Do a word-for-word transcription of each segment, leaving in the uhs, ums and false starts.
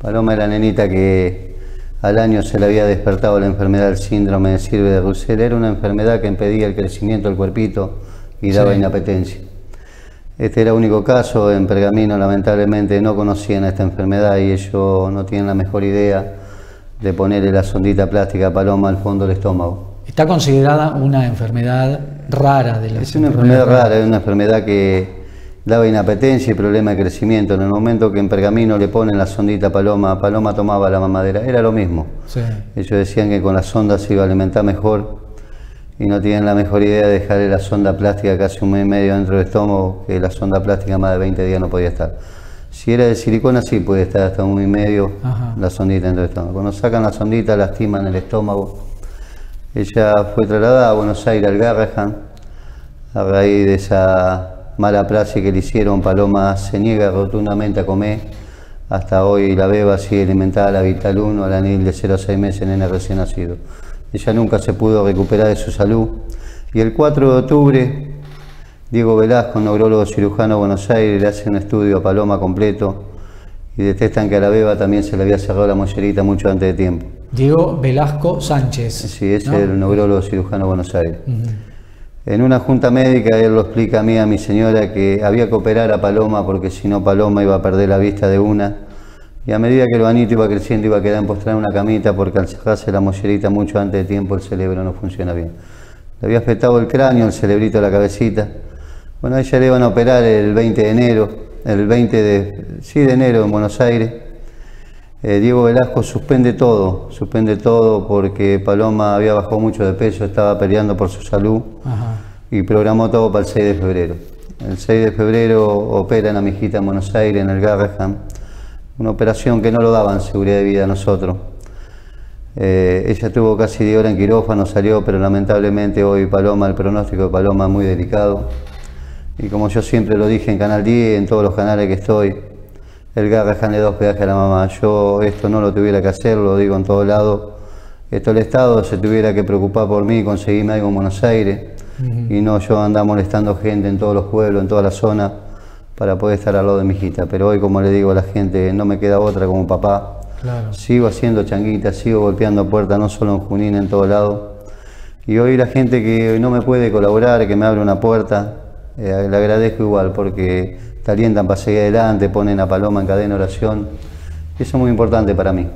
Paloma era la nenita que al año se le había despertado la enfermedad del síndrome de Silver de Russell. Era una enfermedad que impedía el crecimiento del cuerpito y daba sí. inapetencia. Este era el único caso. En Pergamino lamentablemente no conocían esta enfermedad y ellos no tienen la mejor idea de ponerle la sondita plástica a Paloma al fondo del estómago. Está considerada una enfermedad rara de la Es una enfermedad rara, es una enfermedad que daba inapetencia y problema de crecimiento. En el momento que en Pergamino le ponen la sondita a Paloma, Paloma tomaba la mamadera, era lo mismo. Sí. Ellos decían que con la sonda se iba a alimentar mejor y no tienen la mejor idea de dejarle la sonda plástica casi un mes y medio dentro del estómago, que la sonda plástica más de veinte días no podía estar. Si era de silicona, sí, puede estar hasta un mes y medio. Ajá. La sondita dentro del estómago. Cuando sacan la sondita, lastiman el estómago. Ella fue trasladada a Buenos Aires, al Garrahan, a raíz de esa mala praxis que le hicieron. Paloma se niega rotundamente a comer. Hasta hoy la beba así alimentada a la Vital uno, al anil de cero a seis meses, nena recién nacido. Ella nunca se pudo recuperar de su salud. Y el cuatro de octubre, Diego Velasco, neurólogo cirujano de Buenos Aires, le hace un estudio a Paloma completo y detectan que a la beba también se le había cerrado la mollerita mucho antes de tiempo. Diego Velasco Sánchez. Sí, ese ¿no? es el neurólogo cirujano de Buenos Aires. Uh-huh. En una junta médica, él lo explica a mí, a mi señora, que había que operar a Paloma porque si no Paloma iba a perder la vista de una. Y a medida que el vanito iba creciendo, iba a quedar postrada en una camita porque al cerrarse la mollerita mucho antes de tiempo el cerebro no funciona bien. Le había afectado el cráneo, el cerebrito, la cabecita. Bueno, ella le iban a operar el veinte de enero, el veinte de, sí, de enero en Buenos Aires. Eh, Diego Velasco suspende todo, suspende todo porque Paloma había bajado mucho de peso, estaba peleando por su salud. Ajá. Y programó todo para el seis de febrero. El seis de febrero operan a mi hijita en Buenos Aires, en el Garrahan. Una operación que no lo daban seguridad de vida a nosotros. Eh, ella tuvo casi diez horas en quirófano, salió, pero lamentablemente hoy Paloma, el pronóstico de Paloma es muy delicado. Y como yo siempre lo dije en Canal diez, en todos los canales que estoy, el Garrahan le da hospedaje a la mamá. Yo esto no lo tuviera que hacer, lo digo en todos lados. Esto el Estado se tuviera que preocupar por mí, conseguirme algo en Buenos Aires. Uh-huh. Y no yo andar molestando gente en todos los pueblos, en toda la zona, para poder estar al lado de mi hijita. Pero hoy, como le digo a la gente, no me queda otra como papá. Claro. Sigo haciendo changuitas, sigo golpeando puertas, no solo en Junín, en todos lados. Y hoy la gente que no me puede colaborar, que me abre una puerta, eh, le agradezco igual porque te alientan para seguir adelante, ponen a Paloma en cadena oración. Eso es muy importante para mí.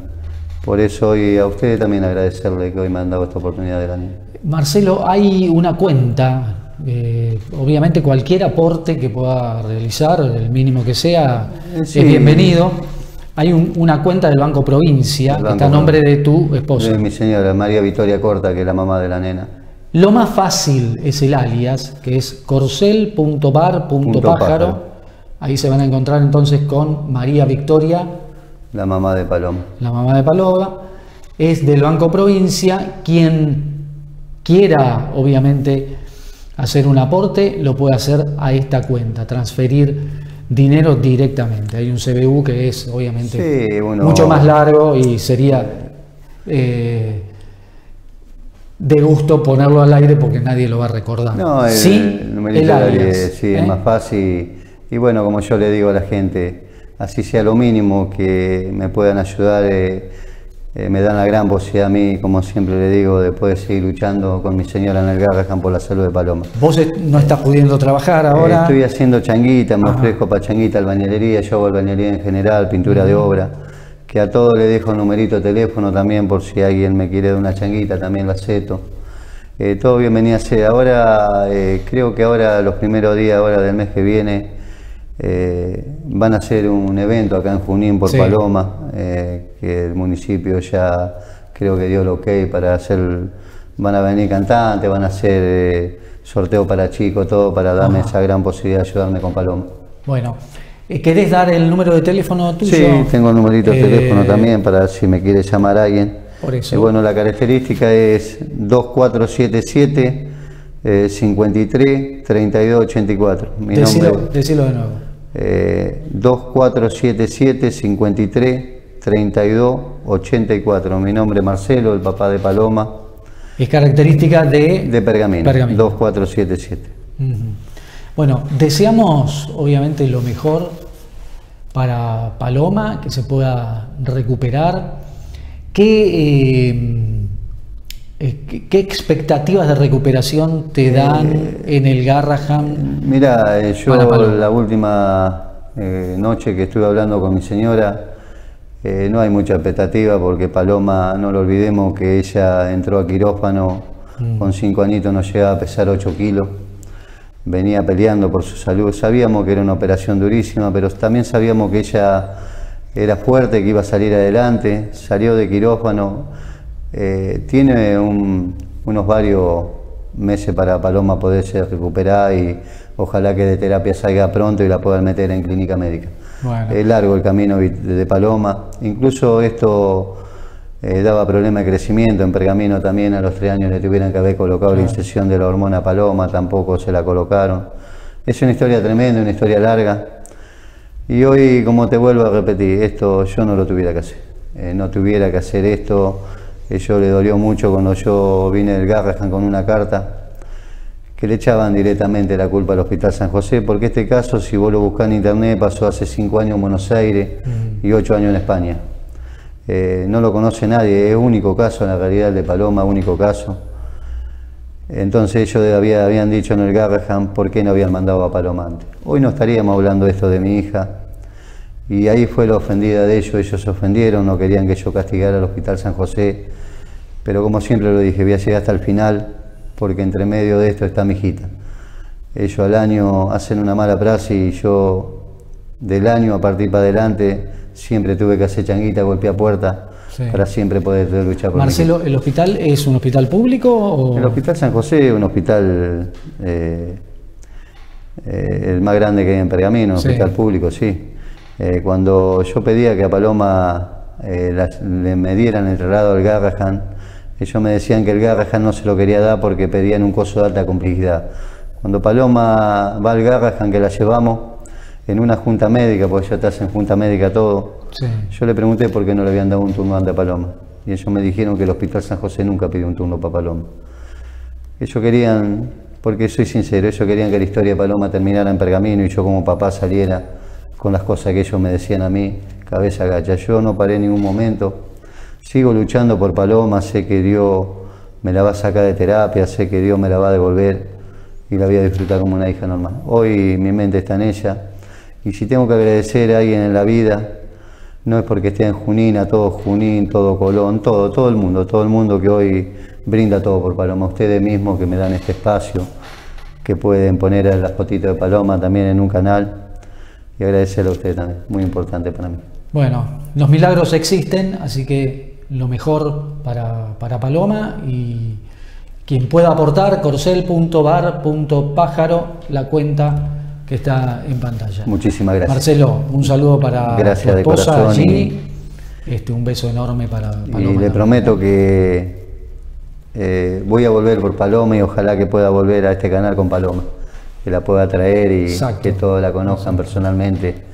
Por eso hoy a ustedes también agradecerle que hoy me han dado esta oportunidad de la niña. Marcelo, hay una cuenta, eh, obviamente cualquier aporte que pueda realizar, el mínimo que sea, sí. es bienvenido. Hay un, una cuenta del Banco Provincia, Banco que está a nombre de tu esposa. De mi señora, María Victoria Corta, que es la mamá de la nena. Lo más fácil es el alias, que es corcel punto bar punto pájaro. Ahí se van a encontrar entonces con María Victoria, la mamá de Paloma. La mamá de Paloma es del Banco Provincia. Quien quiera, obviamente, hacer un aporte, lo puede hacer a esta cuenta, transferir dinero directamente. Hay un C B U que es, obviamente, sí, uno... mucho más largo y sería eh, de gusto ponerlo al aire porque nadie lo va a recordar. No, el, sí, el numerito el alias, de, sí, ¿eh? es más fácil. Y bueno, como yo le digo a la gente, así sea lo mínimo que me puedan ayudar, eh, eh, me dan la gran posibilidad a mí, como siempre le digo, de poder seguir luchando con mi señora en el Garrahan por la salud de Paloma. ¿Vos no estás pudiendo trabajar ahora? Eh, estoy haciendo changuita, me ofrezco para changuita, albañilería, yo hago albañilería en general, pintura uh-huh. de obra, que a todos le dejo un numerito de teléfono también por si alguien me quiere dar una changuita, también la acepto. Eh, todo bienvenida sea. Ahora, eh, creo que ahora los primeros días ahora del mes que viene, Eh, van a hacer un evento acá en Junín por sí. Paloma, eh, que el municipio ya creo que dio el ok para hacer, van a venir cantantes, van a hacer eh, sorteo para chicos, todo para darme Ajá. esa gran posibilidad de ayudarme con Paloma. Bueno, ¿querés dar el número de teléfono tuyo? Sí, tengo el numerito de eh... teléfono también para si me quiere llamar alguien. Por eso. Eh, bueno, la característica es dos cuatro siete siete. Eh, cincuenta y tres, treinta y dos, ochenta y cuatro. Mi decilo, nombre es, decilo de nuevo. Eh, dos cuatro siete siete, cincuenta y tres, treinta y dos, ochenta y cuatro. Mi nombre es Marcelo, el papá de Paloma. Es característica de... De Pergamino, Pergamino. dos cuatro siete siete. Uh-huh. Bueno, deseamos obviamente lo mejor para Paloma, que se pueda recuperar. ¿Qué, eh, qué, qué expectativas de recuperación te dan eh, en el Garrahan? Mira, eh, yo la última eh, noche que estuve hablando con mi señora, eh, no hay mucha expectativa, porque Paloma, no lo olvidemos, que ella entró a quirófano mm. con cinco añitos, no llegaba a pesar ocho kilos. Venía peleando por su salud. Sabíamos que era una operación durísima, pero también sabíamos que ella era fuerte, que iba a salir adelante. Salió de quirófano. Eh, tiene un, unos varios meses para Paloma poderse recuperar, y ojalá que de terapia salga pronto y la puedan meter en clínica médica. Bueno. Es largo el camino de Paloma. Incluso esto eh, daba problemas de crecimiento. En Pergamino también a los tres años le tuvieran que haber colocado claro. la inyección de la hormona Paloma, tampoco se la colocaron. Es una historia tremenda, una historia larga. Y hoy, como te vuelvo a repetir, esto yo no lo tuviera que hacer. Eh, no tuviera que hacer esto. Yo le dolió mucho cuando yo vine del Garrahan con una carta que le echaban directamente la culpa al Hospital San José, porque este caso, si vos lo buscás en internet, pasó hace cinco años en Buenos Aires uh-huh. y ocho años en España. Eh, no lo conoce nadie, es único caso en la realidad el de Paloma, único caso. Entonces ellos había, habían dicho en el Garrahan por qué no habían mandado a Paloma antes. Hoy no estaríamos hablando esto de mi hija, y ahí fue la ofendida de ellos. Ellos se ofendieron, no querían que yo castigara al Hospital San José, pero como siempre lo dije, voy a llegar hasta el final, porque entre medio de esto está mi hijita. Ellos al año hacen una mala praxis, y yo del año a partir para adelante siempre tuve que hacer changuita, golpear puertas, sí. para siempre poder luchar por Marcelo, mi hijita. ¿El hospital es un hospital público? O... El Hospital San José es un hospital, eh, eh, el más grande que hay en Pergamino, un sí. hospital público, sí. Eh, cuando yo pedía que a Paloma eh, la, le me dieran el traslado al Garrahan, ellos me decían que el Garrahan no se lo quería dar porque pedían un costo de alta complejidad. Cuando Paloma va al Garrahan, que la llevamos en una junta médica, porque ya te hacen junta médica todo, sí. yo le pregunté por qué no le habían dado un turno ante Paloma. Y ellos me dijeron que el Hospital San José nunca pidió un turno para Paloma. Ellos querían, porque soy sincero, ellos querían que la historia de Paloma terminara en Pergamino y yo como papá saliera con las cosas que ellos me decían a mí, cabeza gacha. Yo no paré en ningún momento. Sigo luchando por Paloma, sé que Dios me la va a sacar de terapia, sé que Dios me la va a devolver y la voy a disfrutar como una hija normal. Hoy mi mente está en ella, y si tengo que agradecer a alguien en la vida, no es porque esté en Junín, a todo Junín, todo Colón, todo, todo el mundo, todo el mundo que hoy brinda todo por Paloma. Ustedes mismos que me dan este espacio, que pueden poner las fotitos de Paloma también en un canal, y agradecerle a ustedes también, muy importante para mí. Bueno, los milagros existen, así que lo mejor para, para Paloma, y quien pueda aportar, corcel punto bar punto pájaro, la cuenta que está en pantalla. Muchísimas gracias. Marcelo, un saludo para gracias tu esposa, de corazón, Gini, y, este, un beso enorme para Paloma. Y le también. prometo que eh, voy a volver por Paloma, y ojalá que pueda volver a este canal con Paloma, que la pueda traer y Exacto. que todos la conozcan Exacto. personalmente.